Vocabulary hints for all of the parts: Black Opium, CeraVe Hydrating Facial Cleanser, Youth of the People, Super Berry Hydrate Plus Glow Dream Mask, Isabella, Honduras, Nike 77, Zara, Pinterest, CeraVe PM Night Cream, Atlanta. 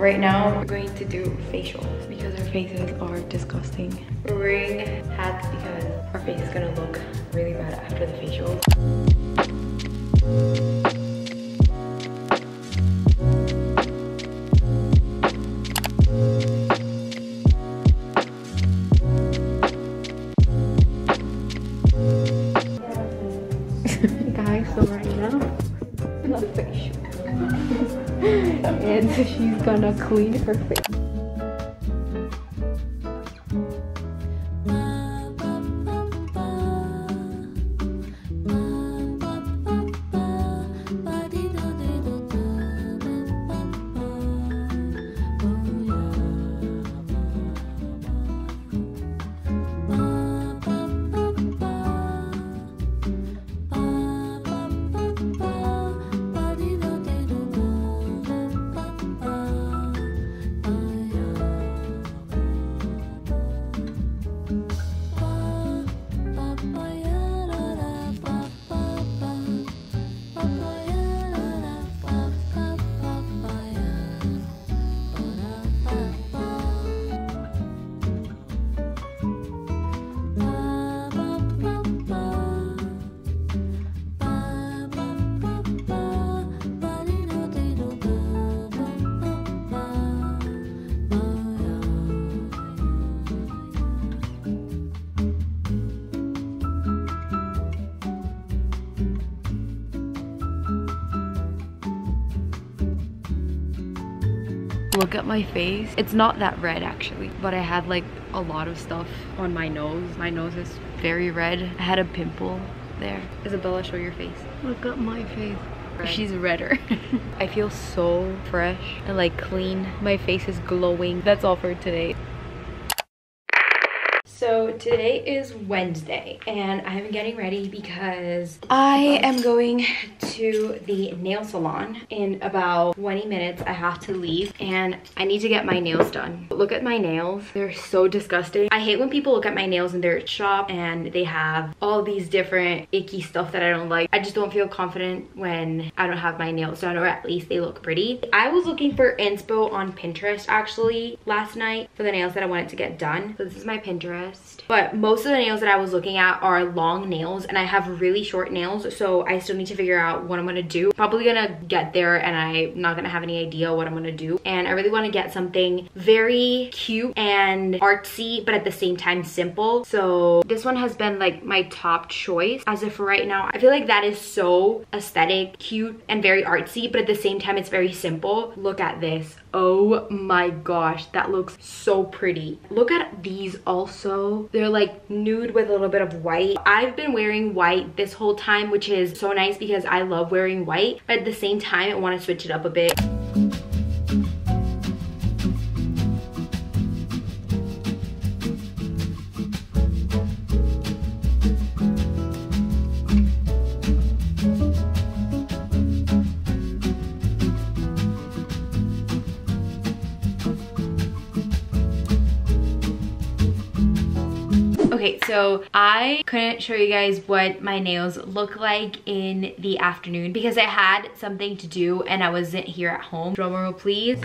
right now we're going to do facials because our faces are disgusting. We're wearing hats because our face is gonna look really bad after the facials. And she's gonna clean her face. Look at my face. It's not that red actually, but I had like a lot of stuff on my nose. My nose is very red. I had a pimple there. Isabella, show your face. Look at my face. Red. She's redder. I feel so fresh and like clean. My face is glowing. That's all for today. So today is Wednesday and I'm getting ready because I am going to the nail salon in about 20 minutes. I have to leave and I need to get my nails done. Look at my nails. They're so disgusting. I hate when people look at my nails in their shop and they have all these different icky stuff that I don't like. I just don't feel confident when I don't have my nails done, or at least they look pretty. I was looking for inspo on Pinterest actually last night for the nails that I wanted to get done. So this is my Pinterest. But most of the nails that I was looking at are long nails and I have really short nails, so I still need to figure out what I'm gonna do. Probably gonna get there and I'm not gonna have any idea what I'm gonna do. And I really want to get something very cute and artsy but at the same time simple. So this one has been like my top choice as of right now. I feel like that is so aesthetic, cute, and very artsy, but at the same time it's very simple. Look at this. Oh my gosh, that looks so pretty. Look at these also. They're like nude with a little bit of white. I've been wearing white this whole time, which is so nice because I love wearing white, but at the same time I want to switch it up a bit. Okay, so I couldn't show you guys what my nails look like in the afternoon because I had something to do and I wasn't here at home. Drum roll, please.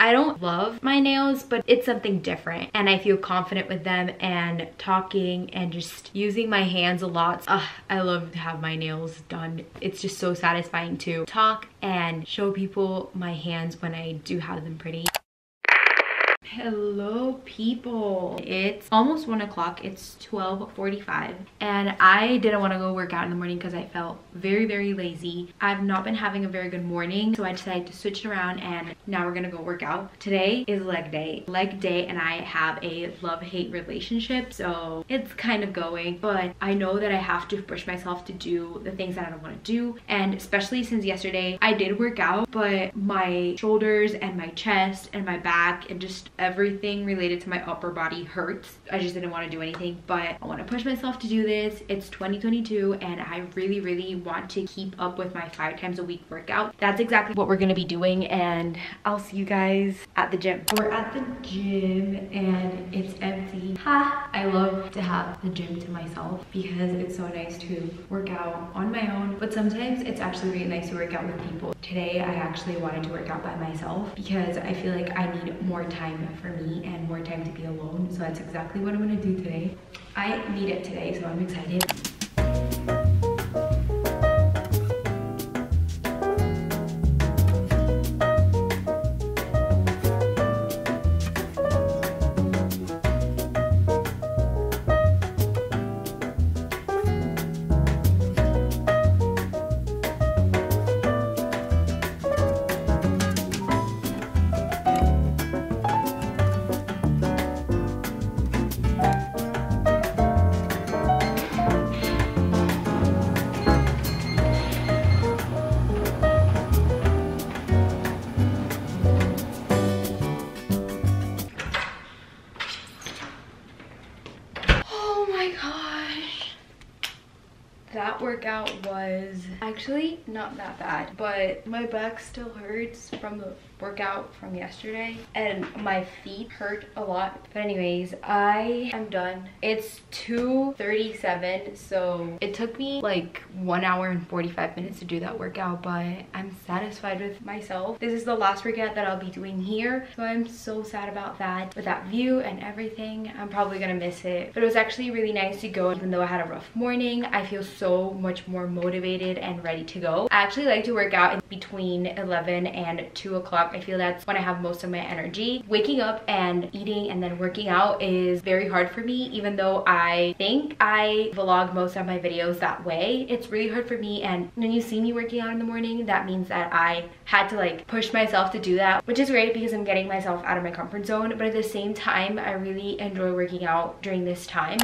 I don't love my nails, but it's something different and I feel confident with them, and talking and just using my hands a lot. I love to have my nails done. It's just so satisfying to talk and show people my hands when I do have them pretty. Hello people, it's almost 1 o'clock. It's 12:45 and I didn't want to go work out in the morning because I felt very lazy. I've not been having a very good morning, so I decided to switch it around and now we're gonna go work out. Today is leg day and I have a love-hate relationship, so it's kind of going, but I know that I have to push myself to do the things that I don't want to do. And especially since yesterday I did work out, but my shoulders and my chest and my back and just everything related to my upper body hurts. I just didn't want to do anything, but I want to push myself to do this. It's 2022 and I really want to keep up with my 5 times a week workout. That's exactly what we're going to be doing, and I'll see you guys at the gym. We're at the gym and it's empty. Ha! I love to have the gym to myself because it's so nice to work out on my own, but sometimes it's actually really nice to work out with people. Today I actually wanted to work out by myself because I feel like I need more time for me and more time to be alone, so that's exactly what I'm going to do today. I need it today, so I'm excited. That workout was actually not that bad, but my back still hurts from the workout from yesterday and my feet hurt a lot. But anyways, I am done. It's 2:37, so it took me like 1 hour and 45 minutes to do that workout, but I'm satisfied with myself. This is the last workout that I'll be doing here, so I'm so sad about that. With that view and everything, I'm probably gonna miss it, but it was actually really nice to go. Even though I had a rough morning, I feel so much more motivated and ready to go. I actually like to work out in between 11 and 2 o'clock. I feel that's when I have most of my energy. Waking up and eating and then working out is very hard for me, even though I think I vlog most of my videos that way. It's really hard for me, and when you see me working out in the morning, that means that I had to like push myself to do that, which is great because I'm getting myself out of my comfort zone, but at the same time I really enjoy working out during this time.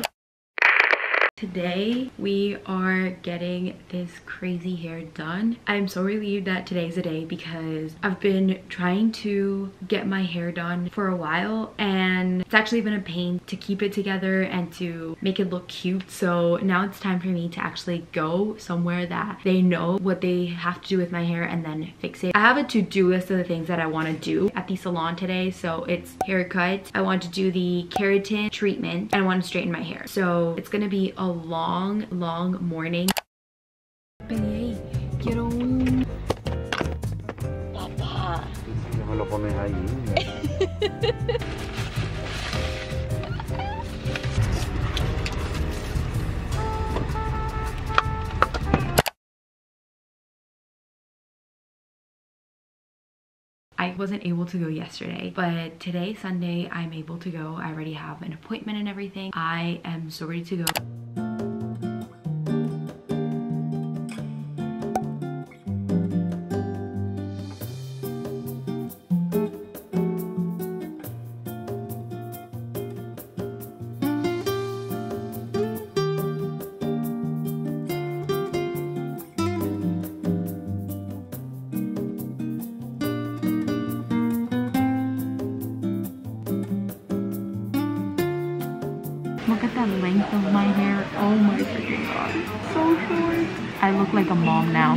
Today we are getting this crazy hair done. I'm so relieved that today's the day because I've been trying to get my hair done for a while, and it's actually been a pain to keep it together and to make it look cute. So now it's time for me to actually go somewhere that they know what they have to do with my hair and then fix it. I have a to-do list of the things that I want to do at the salon today. So it's haircuts, I want to do the keratin treatment, and I want to straighten my hair. So it's gonna be a long morning. Papá. No me lo pones ahí. I wasn't able to go yesterday, but today, Sunday, I'm able to go. I already have an appointment and everything. I am so ready to go. Look at that length of my hair. Oh my freaking god. It's so short. I look like a mom now.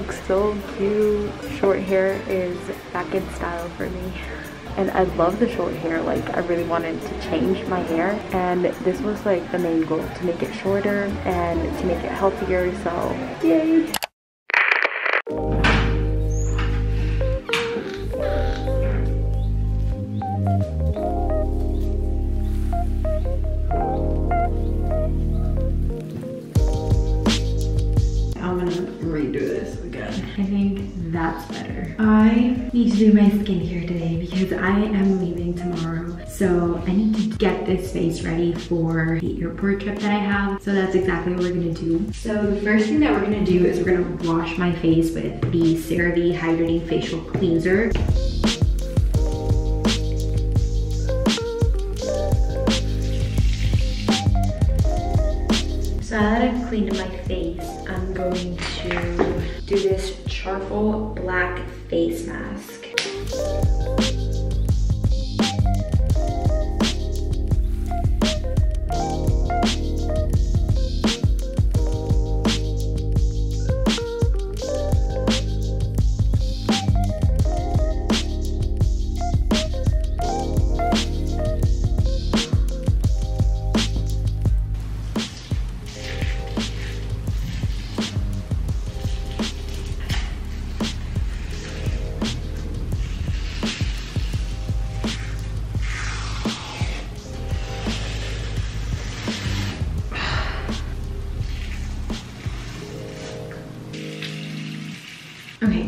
Looks so cute. Short hair is back in style for me, and I love the short hair. Like, I really wanted to change my hair, and this was like the main goal, to make it shorter and to make it healthier, so yay. need to do my skincare today because I am leaving tomorrow. So I need to get this face ready for the airport trip that I have. So that's exactly what we're gonna do. So the first thing that we're gonna do is we're gonna wash my face with the CeraVe Hydrating Facial Cleanser. So now that I've cleaned my face, I'm going to do this charcoal black face mask.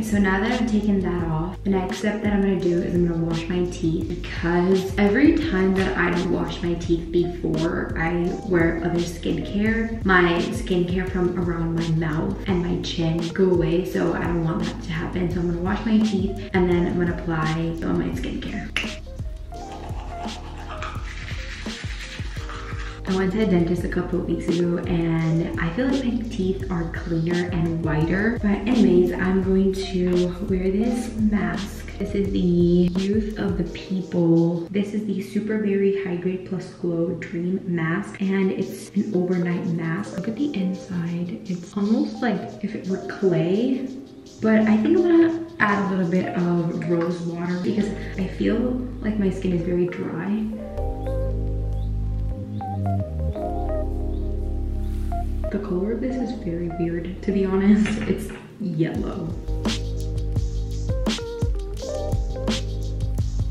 So now that I've taken that off, the next step that I'm gonna do is I'm gonna wash my teeth, because every time that I don't wash my teeth before I wear other skincare, my skincare from around my mouth and my chin go away, so I don't want that to happen. So I'm gonna wash my teeth and then I'm gonna apply all my skincare. I went to the dentist a couple of weeks ago and I feel like my teeth are cleaner and whiter. But anyways, I'm going to wear this mask. This is the Youth of the People. This is the Super Berry Hydrate Plus Glow Dream Mask. And it's an overnight mask. Look at the inside. It's almost like if it were clay. But I think I'm gonna add a little bit of rose water because I feel like my skin is very dry. The color of this is very weird, to be honest. It's yellow.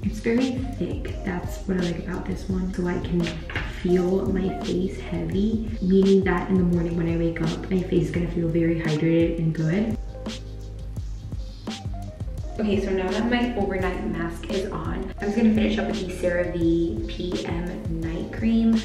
It's very thick. That's what I like about this one. So I can feel my face heavy, meaning that in the morning when I wake up, my face is gonna feel very hydrated and good. Okay, so now that my overnight mask is on, I'm just gonna finish up with the CeraVe PM Night Cream.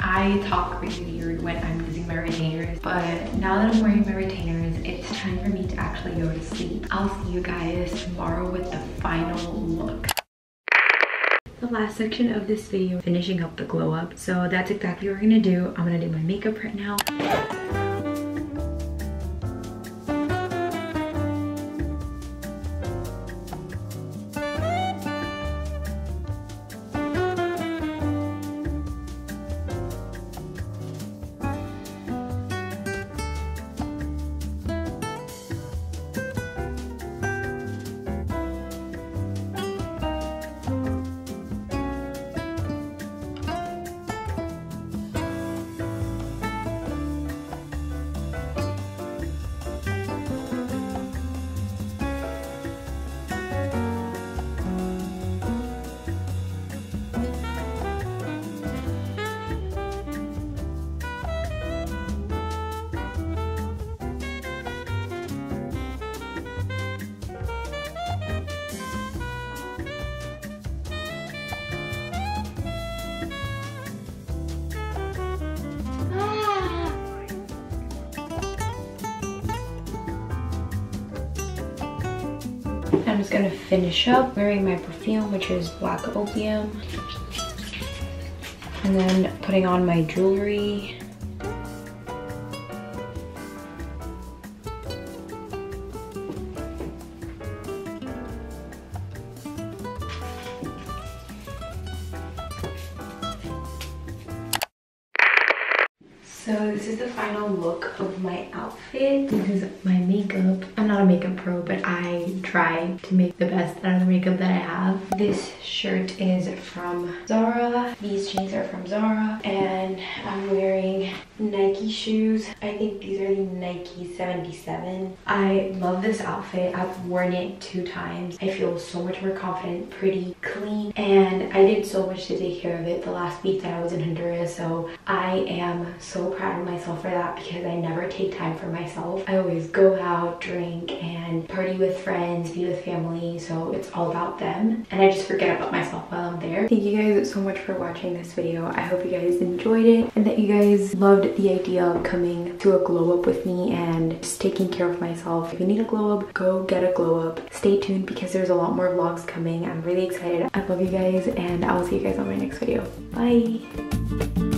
I talk really weird when I'm using my retainers, but now that I'm wearing my retainers, it's time for me to actually go to sleep. I'll see you guys tomorrow with the final look. The last section of this video, finishing up the glow up. So that's exactly what we're gonna do. I'm gonna do my makeup right now. I'm just gonna finish up wearing my perfume, which is Black Opium, and then putting on my jewelry. So this is the final look of my outfit. This is my makeup. I'm not a makeup pro, but I try to make the best out of the makeup that I have. This shirt is from Zara. These jeans are from Zara. And I'm wearing Nike shoes. I think these are the Nike 77. I love this outfit. I've worn it 2 times. I feel so much more confident, pretty, clean. And I did so much to take care of it the last week that I was in Honduras. So I am so proud of myself for that, because I never take time for myself. I always go out, drink, and party with friends, be with family, so it's all about them, and I just forget about myself while I'm there. Thank you guys so much for watching this video. I hope you guys enjoyed it, and that you guys loved the idea of coming to a glow up with me and just taking care of myself. If you need a glow up, go get a glow up. Stay tuned, because there's a lot more vlogs coming. I'm really excited. I love you guys, and I will see you guys on my next video. Bye!